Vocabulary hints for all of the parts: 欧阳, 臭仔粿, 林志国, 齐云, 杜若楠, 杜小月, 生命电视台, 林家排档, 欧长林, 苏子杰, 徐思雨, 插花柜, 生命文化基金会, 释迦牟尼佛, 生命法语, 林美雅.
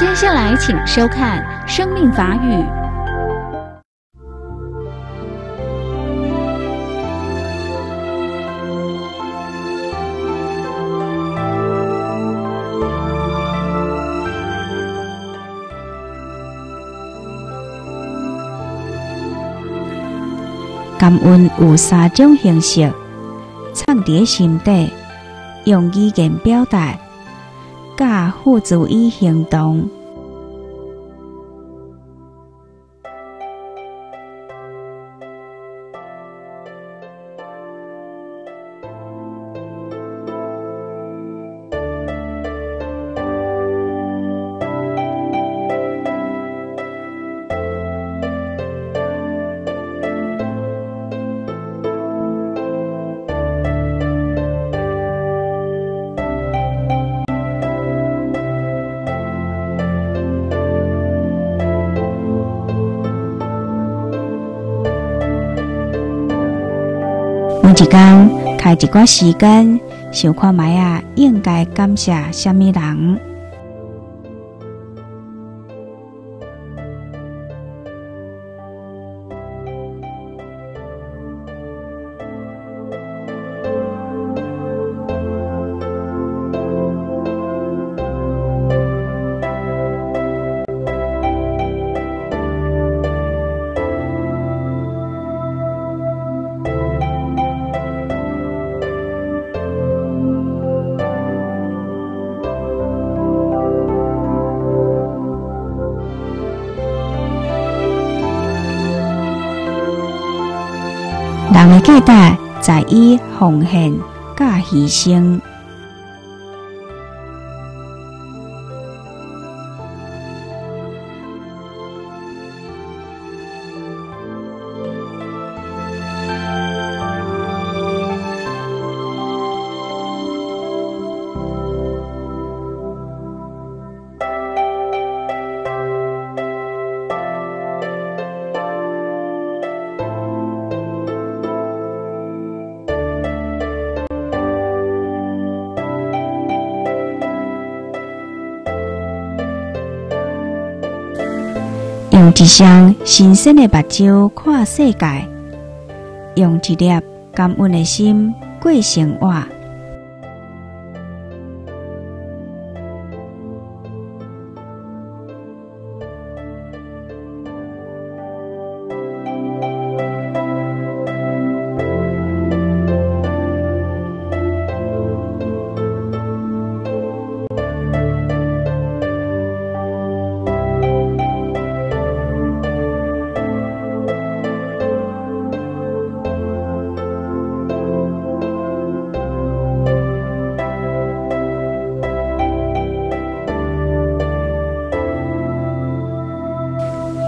接下来请收看《生命法语》。感恩有三种形式：藏在心底，用语言表达，甲付诸于行动。每一天开一段时间，想看卖啊，应该感谢什么人？人的价值在于奉献甲牺牲。用一双新鲜的目睭看世界，用一颗感恩的心过生活。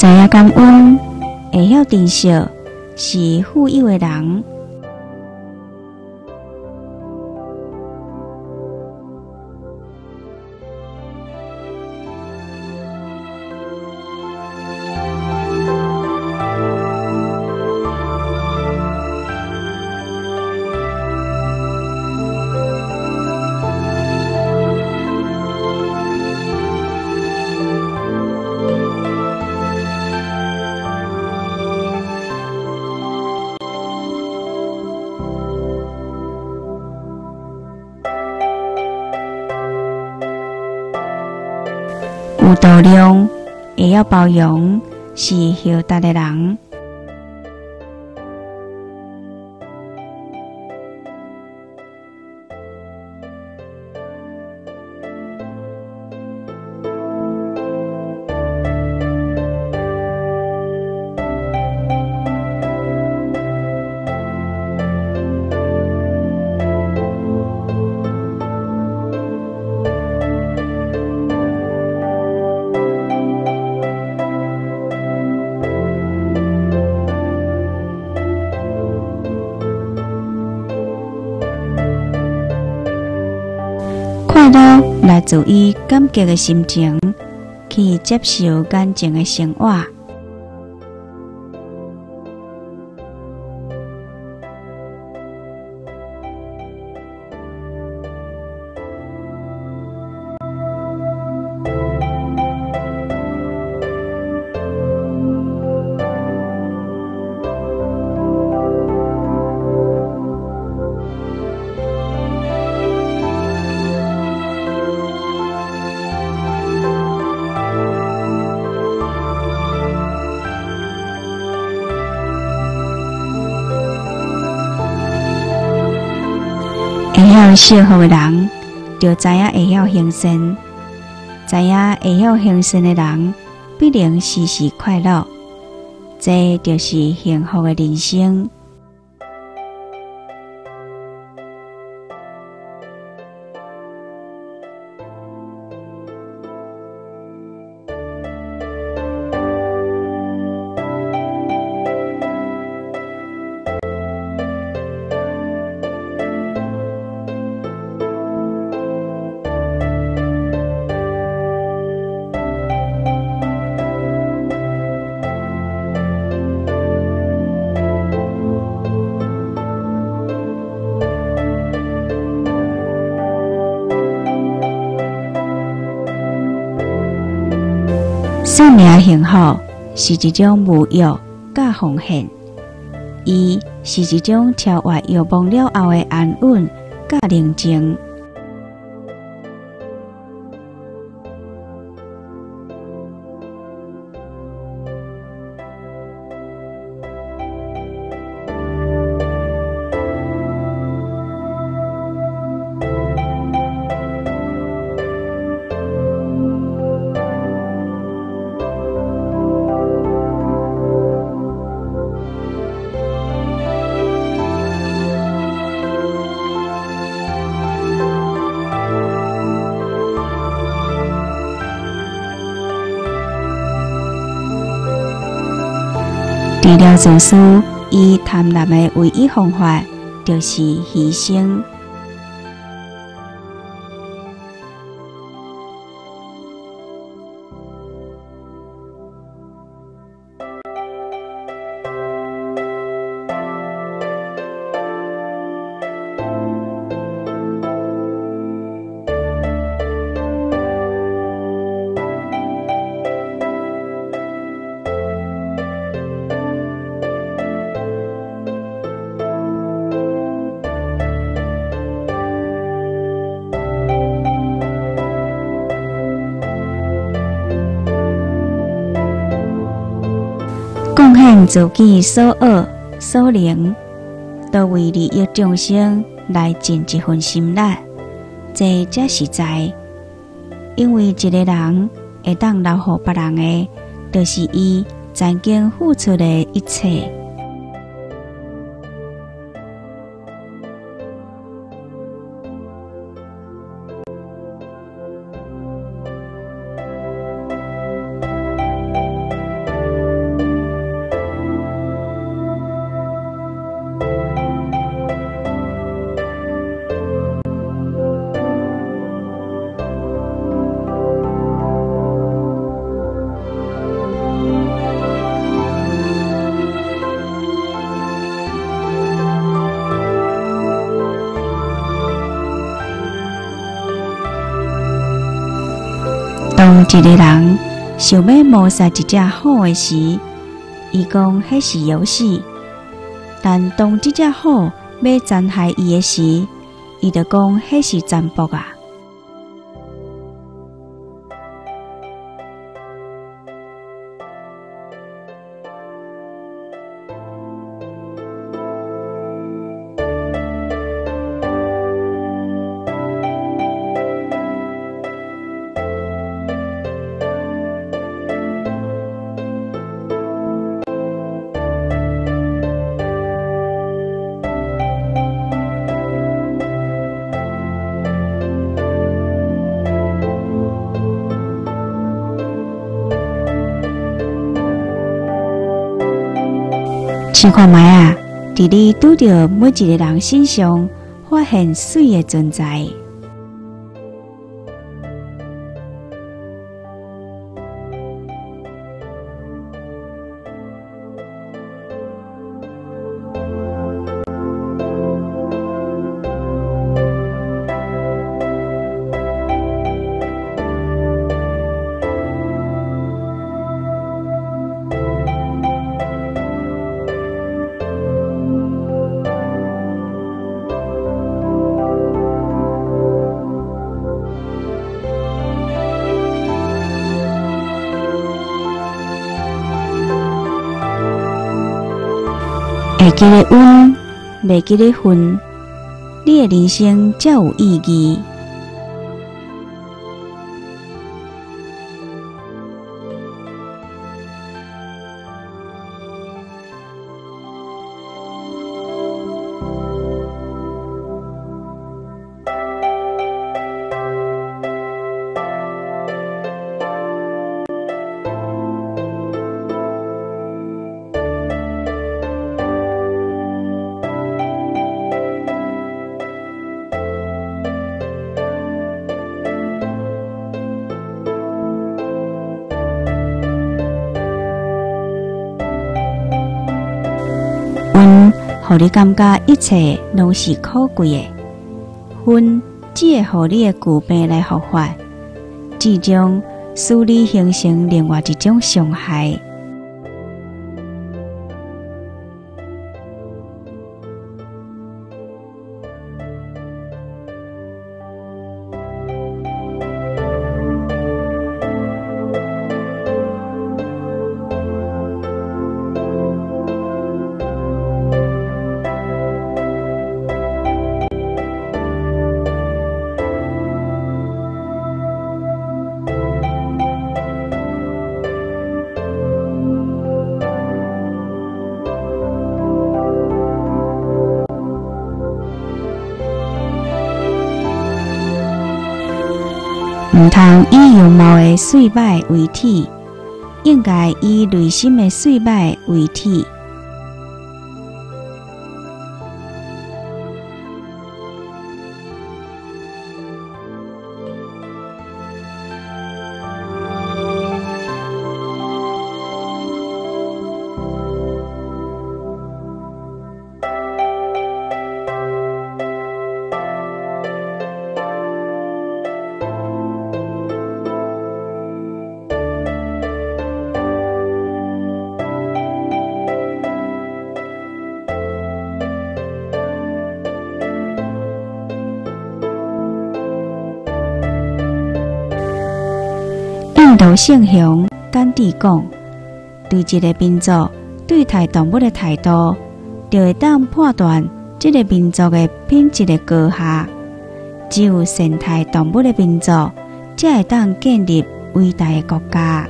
知影感恩，会晓珍惜，是富有的人。有度量，会晓包容，是豁达的人。来自于感激的心情，去接受感情的生活。晓惜福的人，就知影会晓行善；知影会晓行善的人，必定时时快乐。这就是幸福的人生。生命幸福是一种无欲甲奉献，伊是一种超越欲望了后的安稳甲宁静。除了自私，伊贪婪的唯一方法就是牺牲。贡献自己所学所能，都为利益众生来尽一份心力，这才是在。因为一个人会当留予别人的，就是伊曾经付出的一切。当一个人想要谋杀一只虎的时，伊讲迄是游戏；但当这只虎要残害伊的时，伊就讲迄是残暴啊。试看卖啊！在你拄着每一个人身上，发现水的存在。会记得恩，袂记得恨。你的人生才有意义。让你感觉一切拢是可贵的，分只会让你的旧病来复发，最终使你形成另外一种伤害。唔通以容貌的水歹为体，应该以内心的水歹为体。有性向，简直讲，对一个民族对待动物的态度，就会当判断这个民族的品质的高下。只有善待动物的民族，才会当建立伟大的国家。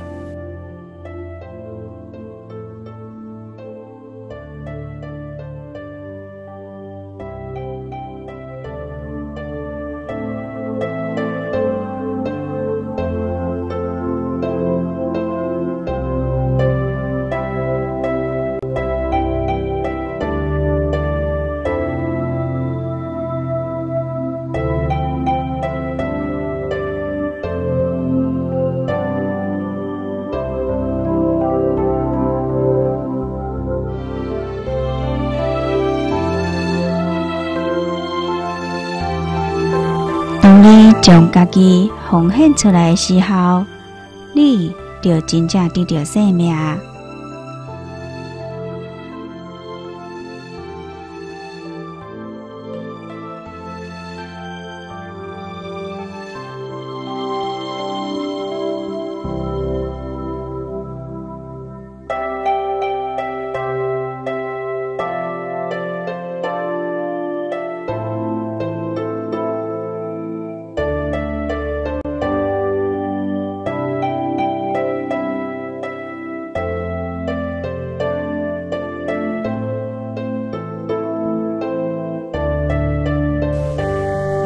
将家己奉献出来的时候，你就真正得到生命。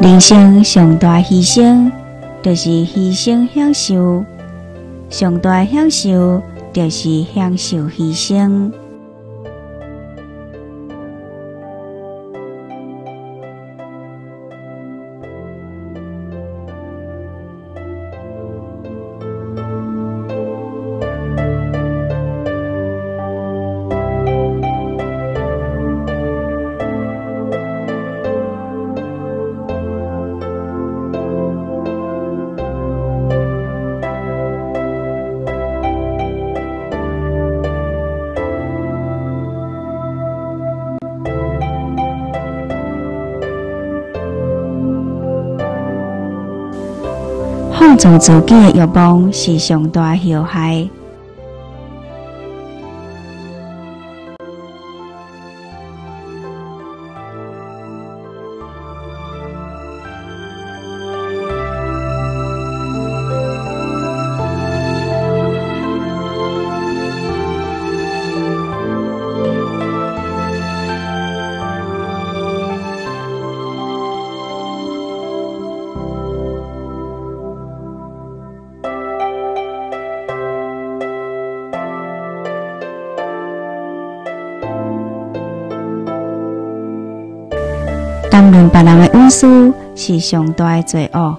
人生上大牺牲，就是牺牲享受；上大享受，就是享受牺牲。放纵自己的欲望是上大祸害。谈论别人的恩赐是上大的罪恶。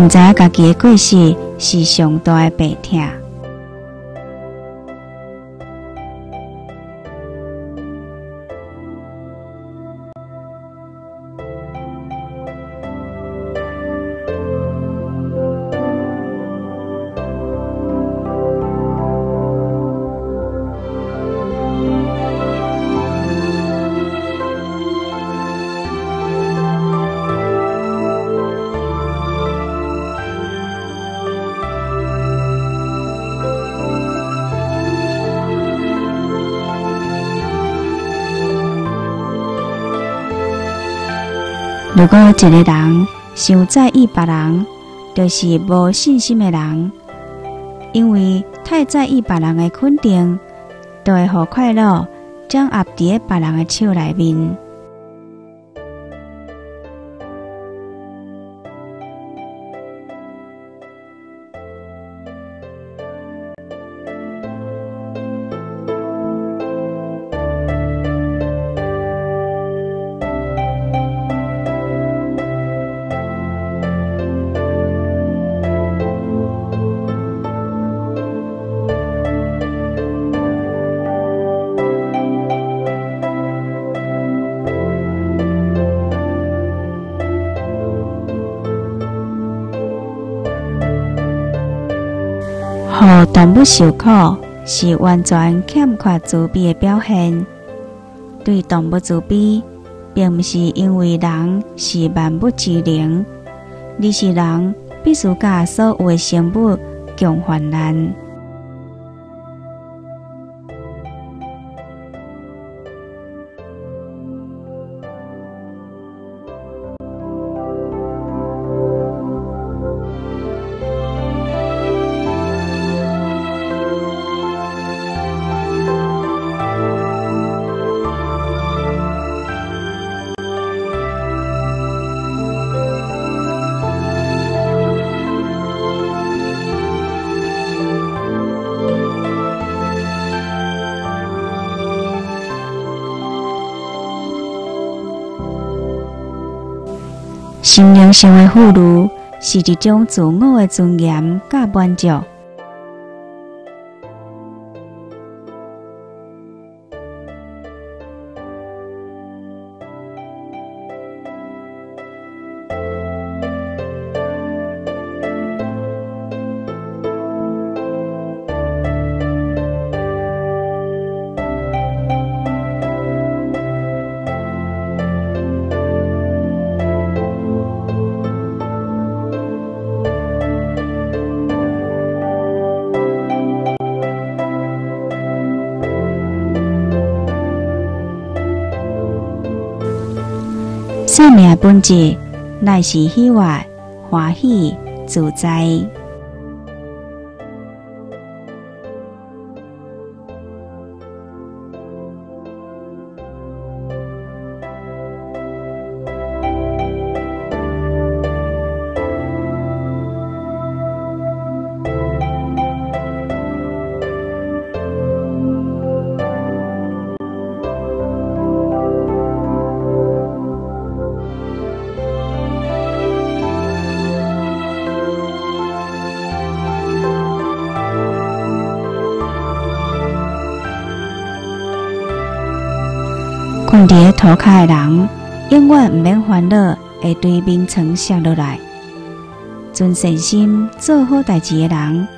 毋知影家己的过失是上大的悲痛。如果一个人想在意别人，就是无信心的人，因为太在意别人的肯定，就会让快乐掌握在别人的手里面。让动物受苦是完全欠缺慈悲的表现。对动物慈悲，并不是因为人是万物之灵，而是人必须甲所有的生物共患难。心灵上的富裕是一种自我的尊严甲满足。生命的本质乃是喜悦、欢喜、自在。困在涂骹的人，永远不免烦恼会对眠床摔落来；存善心做好代志的人，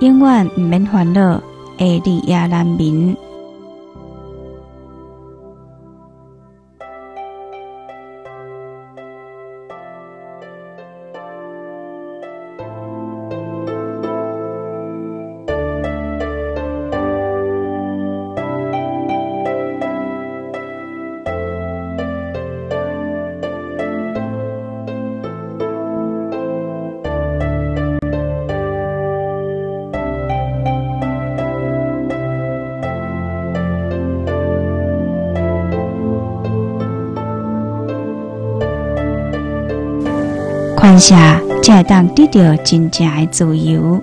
永远不免烦恼会日夜难眠。宽赦才能得到真正的自由。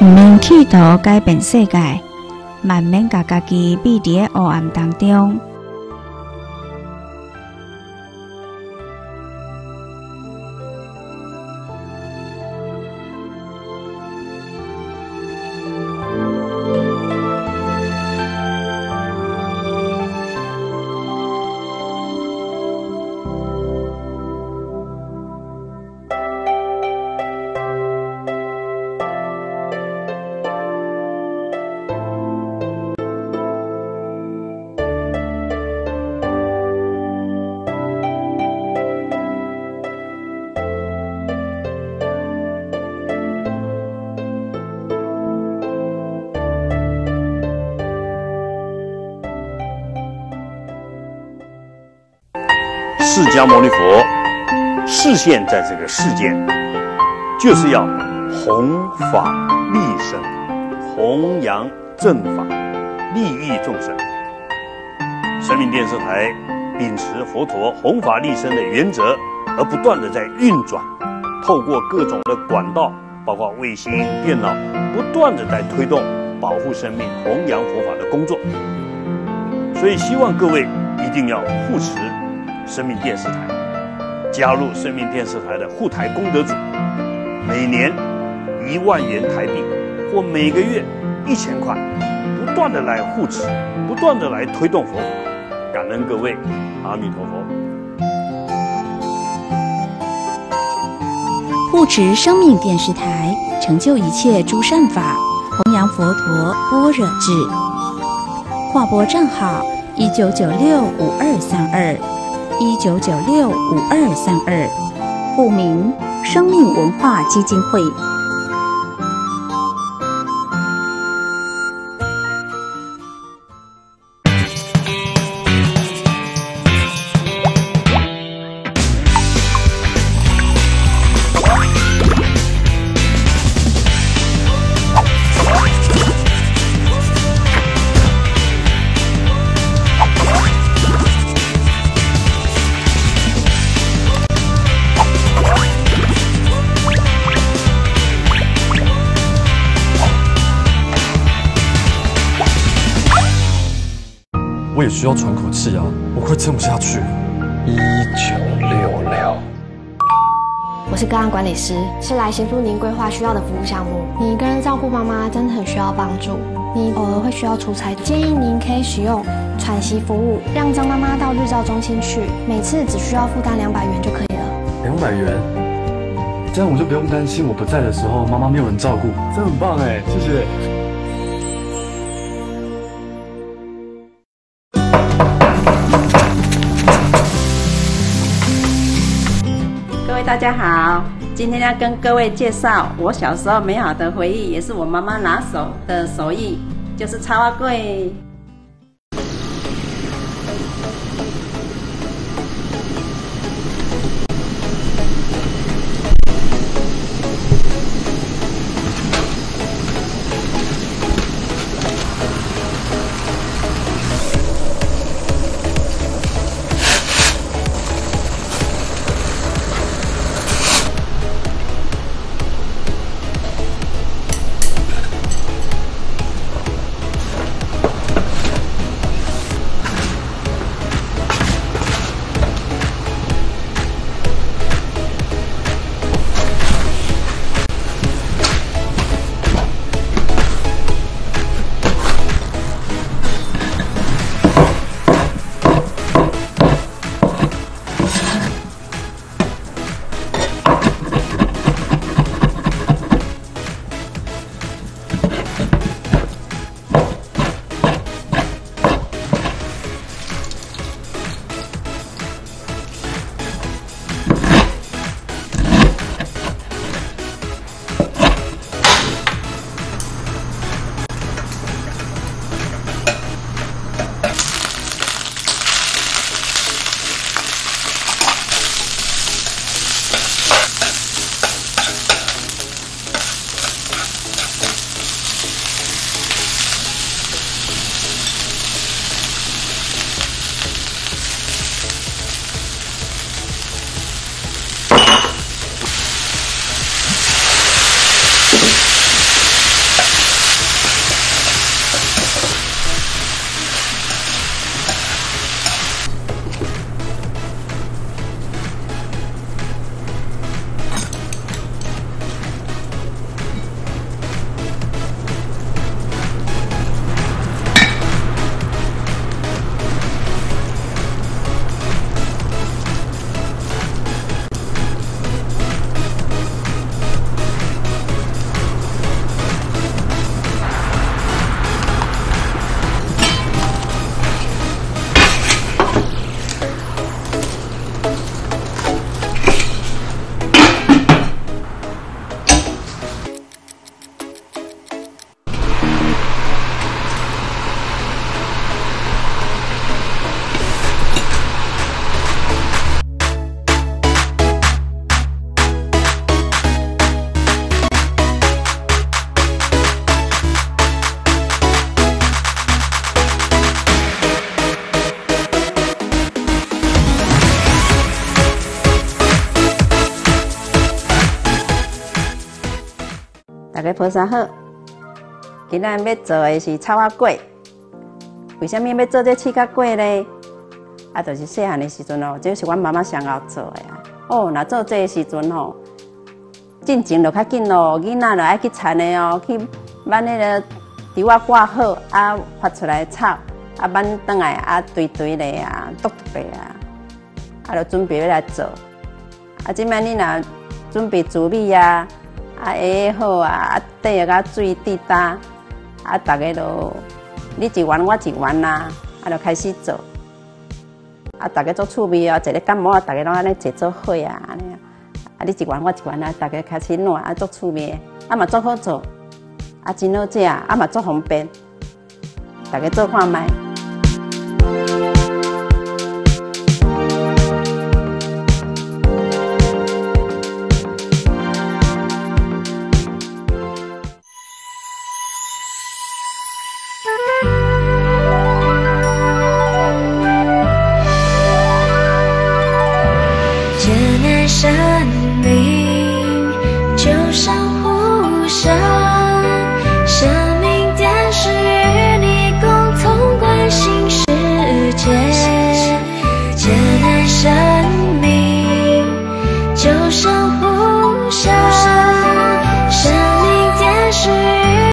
毋免企图改变世界，也免把家己秘伫黑暗当中。释迦牟尼佛示现在这个世间，就是要弘法利生，弘扬正法，利益众生。生命电视台秉持佛陀弘法利生的原则，而不断的在运转，透过各种的管道，包括卫星、电脑，不断的在推动保护生命、弘扬佛法的工作。所以，希望各位一定要护持生命电视台，加入生命电视台的护台功德组，每年1万元台币或每个月1000块，不断的来护持，不断的来推动佛法。感恩各位，阿弥陀佛。护持生命电视台，成就一切诸善法，弘扬佛陀般若智。划拨账号19965232。19965232，户名生命文化基金会。我也需要喘口气啊！我快撑不下去了。1966，我是个案管理师，是来协助您规划需要的服务项目。你一个人照顾妈妈真的很需要帮助，你偶尔会需要出差，建议您可以使用喘息服务，让张妈妈到日照中心去，每次只需要负担200元就可以了。200元，这样我就不用担心我不在的时候妈妈没有人照顾，这很棒哎！谢谢。大家好，今天要跟各位介绍我小时候美好的回忆，也是我妈妈拿手的手艺，就是插花柜。大家菩萨好，今日要做的是臭仔粿。为什么要做这臭仔粿呢？啊，就是细汉的时阵哦，这是阮妈妈上好做的啊。哦，若做这个时阵哦，进前就较紧咯，囡仔就爱去田的哦，去挽迄个稻啊挂好，啊发出来炒，啊挽倒来啊堆堆咧啊，剁剁啊，啊就准备要来做。啊，即摆你若准备煮米啊。 啊，下好啊！啊，底个甲水滴答，啊，大家都你一碗我一碗啦，啊，就开始做。啊，大家做趣味哦，一日感冒啊，大家拢安尼坐做伙啊，安尼啊。啊，你一碗我一碗啊，大家开始弄啊，做趣味，啊嘛做好做，啊真好食，啊嘛做方便，大家做看卖。